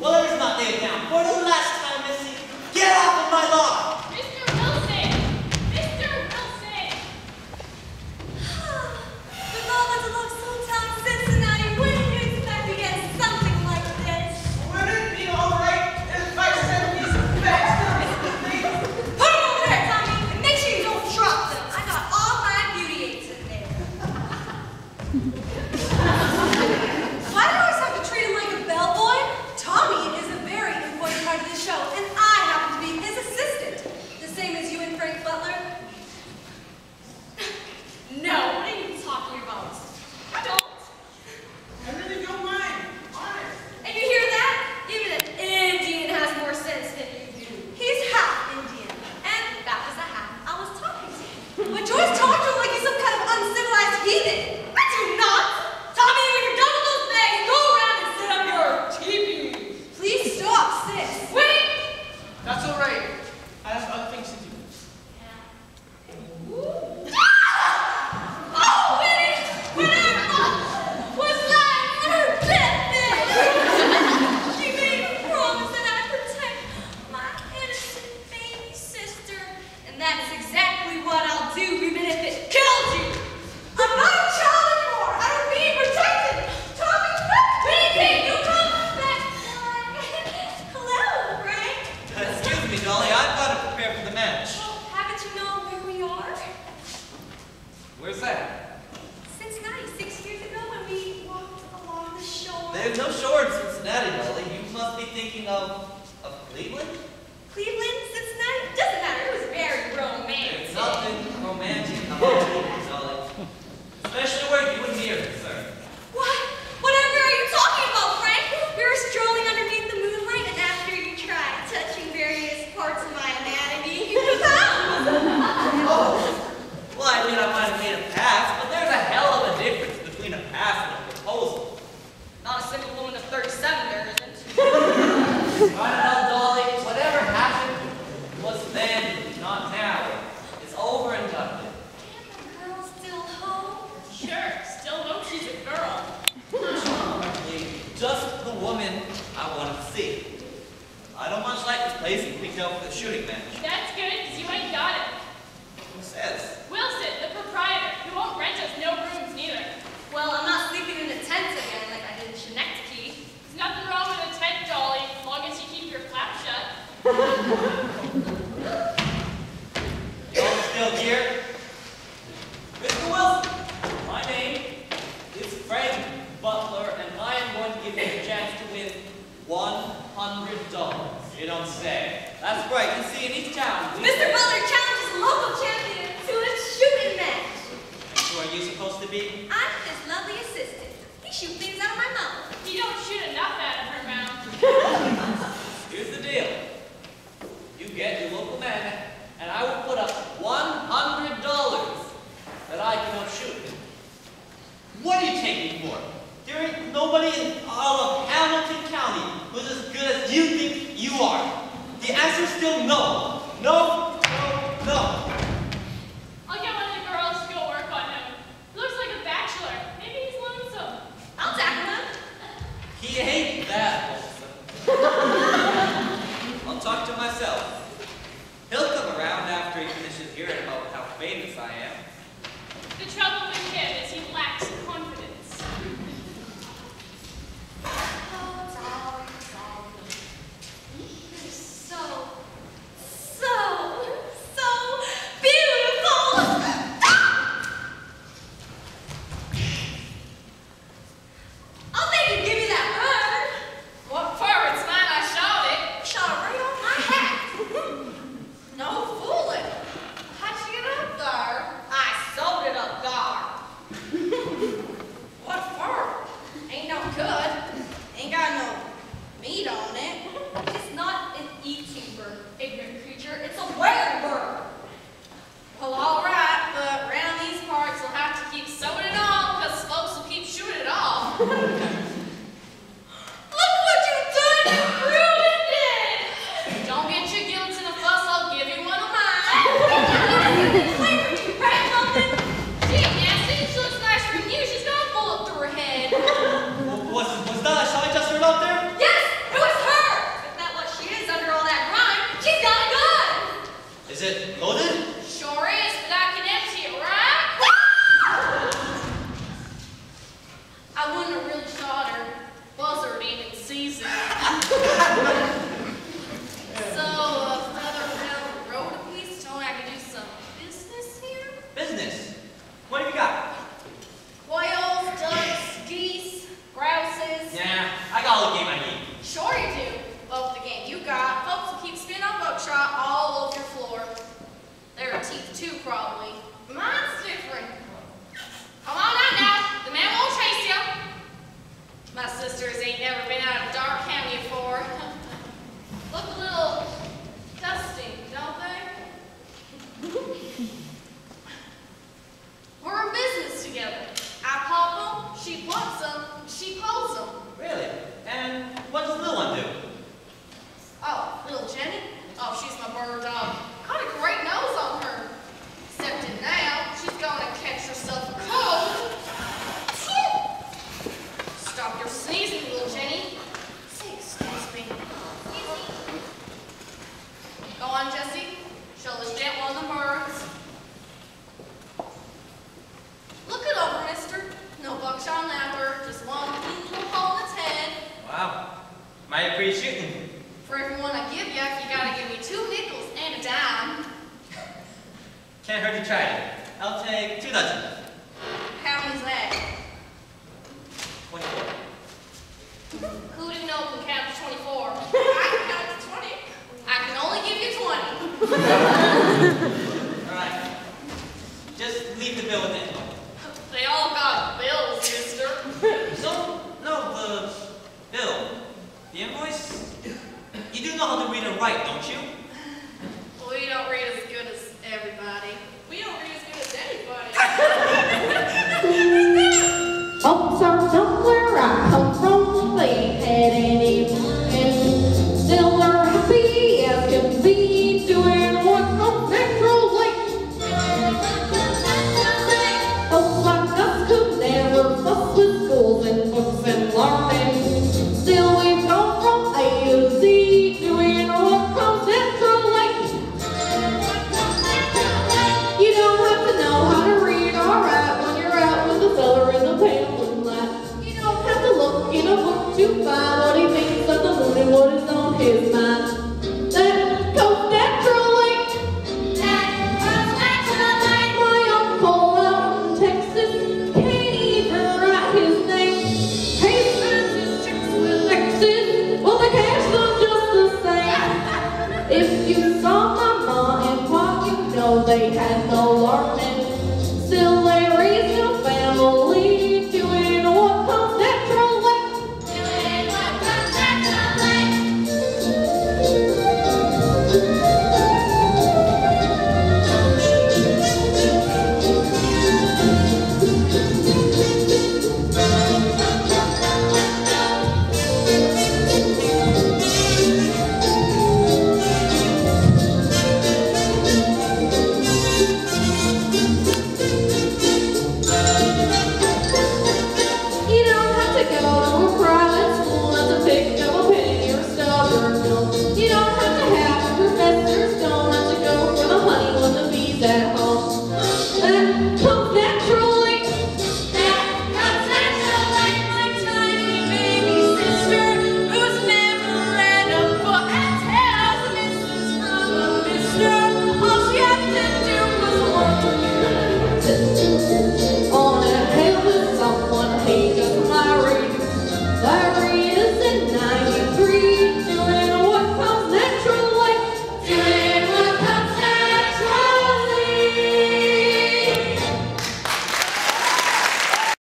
Well, it's not there now. For the last time, Missy, get out of my lawn! Mr. Wilson! Mr. Wilson! The moment of Soultown, Cincinnati, wouldn't you expect to get something like this? Would it be all right if I sent these bags down to the things? Put them over there, Tommy, and make sure you don't drop them. I got all my beauty aids in there. What's that? Shall I just throw it out there? Yes! It was probably. Mine's different. Come on out now. The man won't chase you. My sisters ain't never been out of dark county before. Look a little dusty, don't they? We're in business together. I pop them, she plucks them, she pulls them. Really? And what does the little one do? Oh, little Jenny? Oh, she's my bird dog. Got a great nose on her. Except in now, she's gonna catch herself a cold. Stop your sneezing, little Jenny. Say, excuse me. Go on, Jessie. Show this gent one of the birds. Look it over, mister. No buckshot louder, just one little hole in its head. Wow. Might appreciate it. For every one I give you, you gotta give me 2 nickels and a dime. Can't hurt to try it. I'll take 2 dozen. How many's that? 24. Who didn't know we counted 24? I can count to 20. I can only give you 20. All right. Just leave the bill with it. They all got bills, mister. So, no, the bill. The invoice? You do know how to read and write, don't you? We don't read as good as everybody. We don't read as good as anybody. Oh, so somewhere I come from, they had any and still are happy as can be, doing what comes natur'lly. Oh, like us could never fuss with schools and books and learning. Still we've gone from A to Z. If you saw my mom and pop, you know they had no learning.